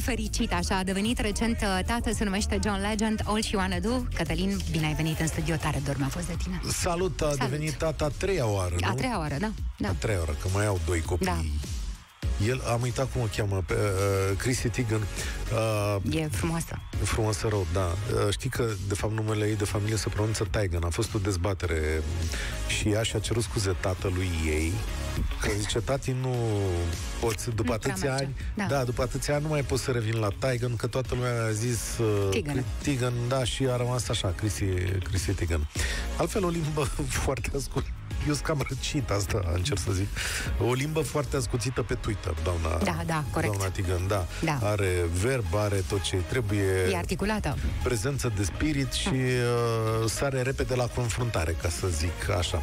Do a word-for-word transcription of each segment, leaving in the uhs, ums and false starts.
fericit, așa, a devenit recent tată, se numește John Legend, All She Wanna Do. Cătălin, bine ai venit în studio, tare dorm a fost de tine. Salut, a Salut. devenit tată a treia oară, nu? A treia oară, da. da. A treia oară, că mai au doi copii. Da. El, am uitat cum o cheamă, pe uh, Chrissy Teigen. Uh, e frumoasă. Frumoasă rău, da. Uh, știi că, de fapt, numele ei de familie se pronunță Teigen. A fost o dezbatere și ea și-a cerut scuze tatălui ei. Că zice, tati, nu poți, după nu atâția ani, da. da, după atâția ani nu mai poți să revin la Teigen, că toată lumea a zis uh, Teigen, da, și a rămas așa, Chrissy, Chrissy Teigen. Altfel, o limbă foarte ascultă. Eu sunt cam răcit, asta încerc să zic. O limbă foarte ascuțită pe Twitter, doamna, da, da, corect. doamna Teigen, da. da. Are verb, are tot ce trebuie. E articulată. Prezență de spirit și uh, sare repede la confruntare, ca să zic așa.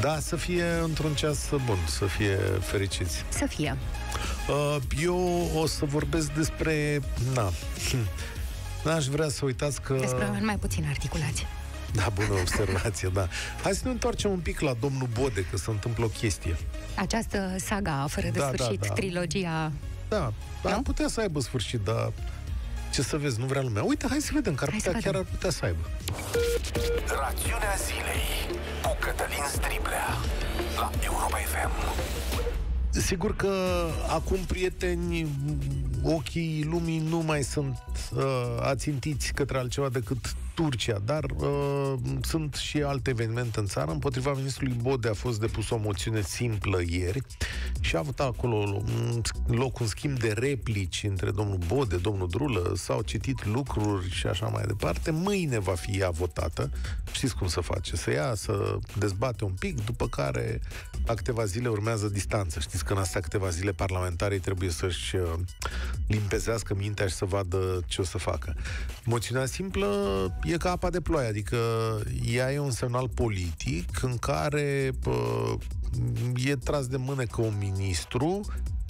Da, să fie într-un ceas bun, să fie fericiți. Să fie. Uh, eu o să vorbesc despre... Na. N-aș vrea să uitați că... Despre mai puțin articulați. Da, bună observație, da. Hai să ne întoarcem un pic la domnul Bode, că se întâmplă o chestie. Această saga fără de da, sfârșit, da, da. trilogia... Da, da, am putea să aibă sfârșit, dar... Ce să vezi, nu vrea lumea. Uite, hai să vedem, că ar putea, chiar ar putea să aibă. Rațiunea zilei cu Cătălin Striblea la Europa F M. Sigur că acum, prieteni, ochii lumii nu mai sunt uh, ațintiți către altceva decât Turcia, dar uh, sunt și alte evenimente în țară. Împotriva ministrului Bode a fost depusă o moțiune simplă ieri și a avut acolo loc un schimb de replici între domnul Bode, domnul Drulă, s-au citit lucruri și așa mai departe. Mâine va fi ea votată. Știți cum să face, să ia, să dezbate un pic, după care la câteva zile urmează distanță. Știți că în astea câteva zile parlamentarii trebuie să-și limpezească mintea și să vadă ce o să facă. Moțiunea simplă e ca apa de ploaie, adică ea e un semnal politic în care pă, e tras de mânecă un ministru,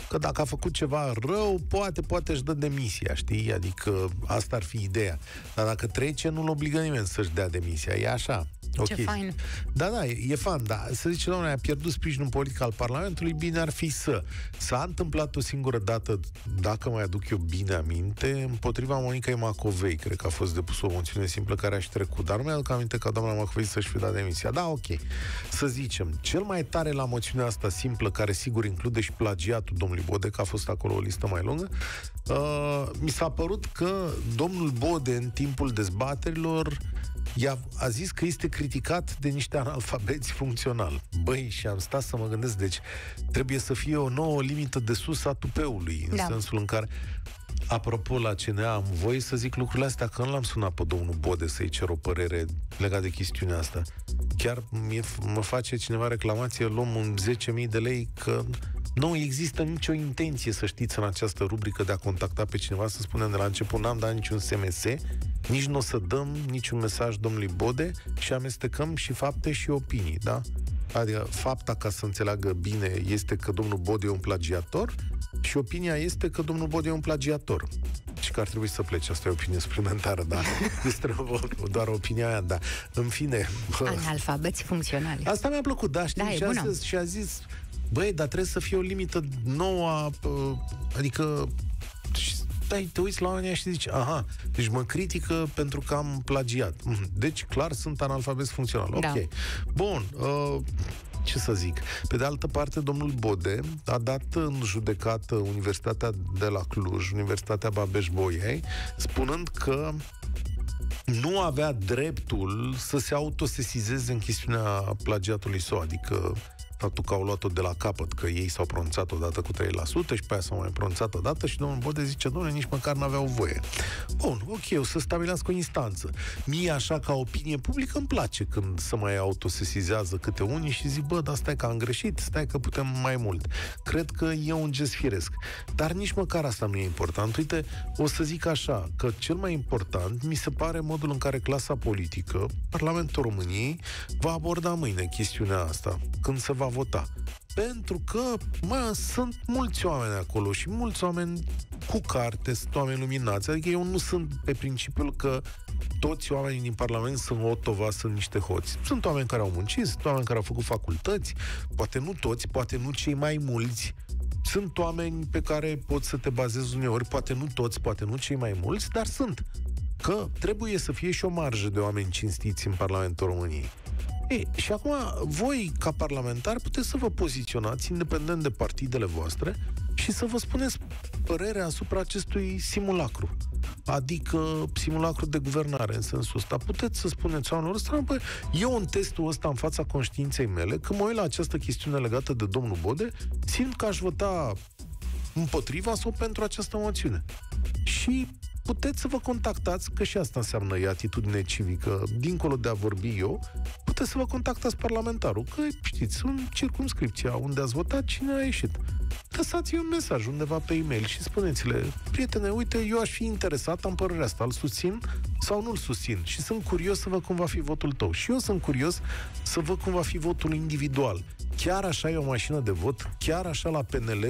că dacă a făcut ceva rău, poate, poate își dă demisia, știi? Adică asta ar fi ideea. Dar dacă trece, nu-l obligă nimeni să-și dea demisia. E așa. Okay. Ce fain. Da, da, e fain, da. Să zice, doamne, a pierdut sprijinul politic al Parlamentului, bine ar fi să... S-a întâmplat o singură dată, dacă mai aduc eu bine aminte, împotriva Monicai Macovei, cred că a fost depusă o moțiune simplă care a-și trecut. Dar nu mi-aduc aminte ca doamna Macovei să-și fi dat demisia. Da, ok. Să zicem, cel mai tare la moțiunea asta simplă, care sigur include și plagiatul domnului Bode, că a fost acolo o listă mai lungă, uh, mi s-a părut că domnul Bode, în timpul dezbaterilor, I-a, a zis că este criticat de niște analfabeți funcțional. Băi, și am stat să mă gândesc, deci trebuie să fie o nouă limită de sus a tupeului, în da. sensul în care, apropo, la C N A am voie să zic lucrurile astea, că nu l-am sunat pe domnul Bode să-i cer o părere legată de chestiunea asta. Chiar mă face cineva reclamație, luăm un zece mii de lei, că nu există nicio intenție, să știți, în această rubrică de a contacta pe cineva, să spunem de la început, n-am dat niciun S M S, nici nu o să dăm niciun mesaj domnului Bode și amestecăm și fapte și opinii, da? Adică fapta, ca să înțeleagă bine, este că domnul Bode e un plagiator și opinia este că domnul Bode e un plagiator și că ar trebui să plece. Asta e o opinie suplimentară, da? Doar opinia aia, da. În fine... Analfabeți funcționali. Asta mi-a plăcut, da, știi? Da, și, a zis, și a zis... Băi, dar trebuie să fie o limită nouă, adică... Stai, te uiți la oamenii ăia și zici, aha, deci mă critică pentru că am plagiat. Deci, clar, sunt analfabet funcțional. Da. Ok. Bun, uh, ce să zic? Pe de altă parte, domnul Bode a dat în judecată Universitatea de la Cluj, Universitatea Babeș-Bolyai, spunând că nu avea dreptul să se autosesizeze în chestiunea plagiatului său, adică faptul că au luat-o de la capăt, că ei s-au pronunțat odată cu trei la sută și pe aia s-au mai pronunțat odată și domnul Bode zice, domnule, nici măcar n-aveau voie. Bun, ok, o să stabilească o instanță. Mie, așa, ca opinie publică, îmi place când se mai autosesizează câte unii și zic, bă, dar stai că am greșit, stai că putem mai mult. Cred că e un gest firesc. Dar nici măcar asta nu e important. Uite, o să zic așa, că cel mai important mi se pare modul în care clasa politică, Parlamentul României, va aborda mâine chestiunea asta, când se va vota. Pentru că, mă, sunt mulți oameni acolo și mulți oameni cu carte, sunt oameni luminați. Adică eu nu sunt pe principiul că toți oamenii din Parlament sunt otova, sunt niște hoți. Sunt oameni care au muncit, sunt oameni care au făcut facultăți, poate nu toți, poate nu cei mai mulți, sunt oameni pe care poți să te bazezi uneori, poate nu toți, poate nu cei mai mulți, dar sunt. Că trebuie să fie și o marjă de oameni cinstiți în Parlamentul României. Ei, și acum, voi, ca parlamentari, puteți să vă poziționați independent de partidele voastre și să vă spuneți părerea asupra acestui simulacru. Adică simulacru de guvernare, în sensul ăsta. Puteți să spuneți oamenilor ăsta, bă, eu în testul ăsta, în fața conștiinței mele, când mă uit la această chestiune legată de domnul Bode, simt că aș vota împotriva sau pentru această moțiune. Și puteți să vă contactați, că și asta înseamnă e atitudine civică, dincolo de a vorbi eu, puteți să vă contactați parlamentarul, că știți, în circumscripția unde ați votat, cine a ieșit. Lăsați-i un mesaj undeva pe e-mail și spuneți-le, prietene, uite, eu aș fi interesat, am părerea asta, îl susțin sau nu-l susțin și sunt curios să văd cum va fi votul tău. Și eu sunt curios să văd cum va fi votul individual. Chiar așa e o mașină de vot? Chiar așa la P N L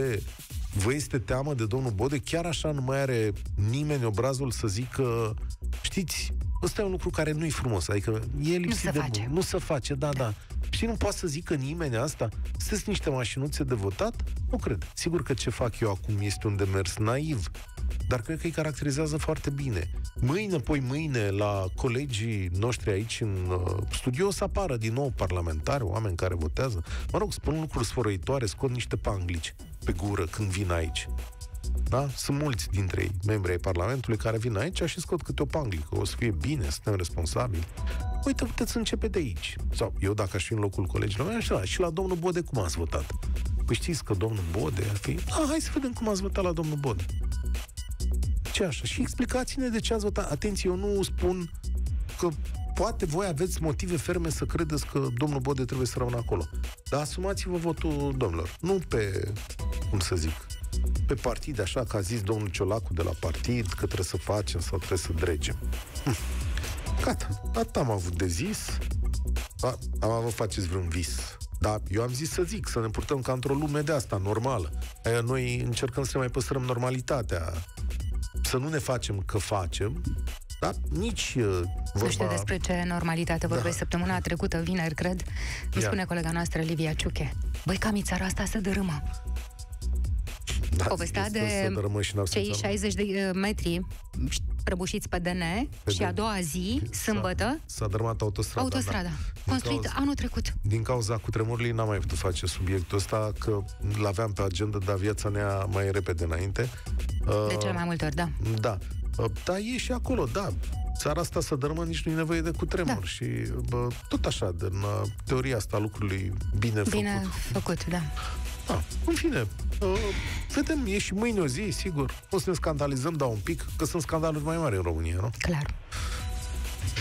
vă este teamă de domnul Bode? Chiar așa nu mai are nimeni obrazul să zică, știți, ăsta e un lucru care nu-i frumos, adică e lipsit de bun. Nu se face, da, da. Și nu poate să zică nimeni asta? Sunteți niște mașinuțe de votat? Nu cred. Sigur că ce fac eu acum este un demers naiv, dar cred că îi caracterizează foarte bine. Mâine, poi mâine, la colegii noștri aici în uh, studio, o să apară din nou parlamentari, oameni care votează. Mă rog, spun lucruri sfărăitoare, scot niște panglici pe gură când vin aici. Da? Sunt mulți dintre ei, membri ai Parlamentului, care vin aici și scot câte o panglică. O să fie bine, suntem responsabili. Uite, puteți începe de aici. Sau eu, dacă aș fi în locul colegilor mei, așa, și la domnul Bode cum ați votat? Păi știți că domnul Bode ar fi... Ah, hai să vedem cum ați votat la domnul Bode. Ce așa? Și explicați-ne de ce ați votat. Atenție, eu nu spun că poate voi aveți motive ferme să credeți că domnul Bode trebuie să rămână acolo. Dar asumați-vă votul, domnilor. Nu pe, cum să zic, pe partid, așa că a zis domnul Ciolacu de la partid că trebuie să facem sau trebuie să dregem. Gata, atât am avut de zis. A, am avut, faceți vreun vis. Dar eu am zis să zic, să ne purtăm ca într-o lume de asta, normală. Aia noi încercăm să ne mai păstrăm normalitatea. Să nu ne facem că facem, dar nici uh, vorba... Nu știu despre ce normalitate vorbești, da. Săptămâna trecută, vineri, cred, îmi spune colega noastră, Livia Ciuche. Băi, camițara asta se dărâmă. Da, povestea de cei șaizeci de metri prăbușiți pe D N, pe și a doua zi, sâmbătă, s-a dărâmat autostrada. Autostrada, da. Construită anul trecut. Din cauza cutremurului n-am mai putut face subiectul ăsta, că l-aveam pe agenda, dar viața ne-a mai repede înainte. De uh, cele mai multe ori, da. Da. Uh, dar e și acolo, da. Țara asta se dărâmă, nici nu e nevoie de cutremur. Da. Și bă, tot așa, din uh, teoria asta lucrului bine, bine făcut. făcut, da. Da, în fine, uh, vedem, e și mâine o zi, sigur. O să ne scandalizăm, dar un pic, că sunt scandaluri mai mari în România, nu? Clar.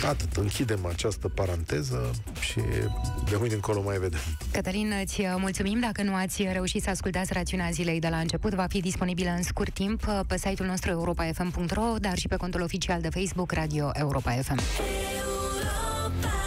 Atât, închidem această paranteză și de mâine încolo mai vedem. Cătălin, îți mulțumim. Dacă nu ați reușit să ascultați Rațiunea Zilei de la început, va fi disponibilă în scurt timp pe site-ul nostru europa f m punct r o, dar și pe contul oficial de Facebook Radio Europa F M. Europa.